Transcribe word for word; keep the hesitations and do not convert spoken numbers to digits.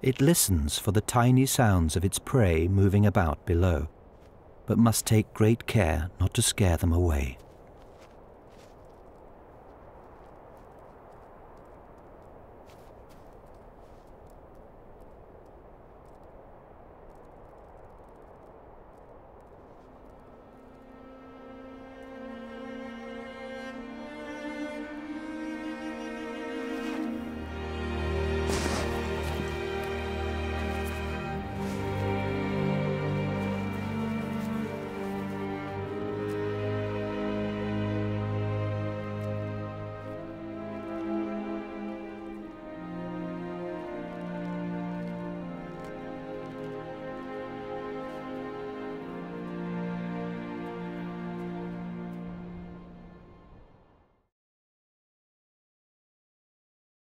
It listens for the tiny sounds of its prey moving about below, but must take great care not to scare them away.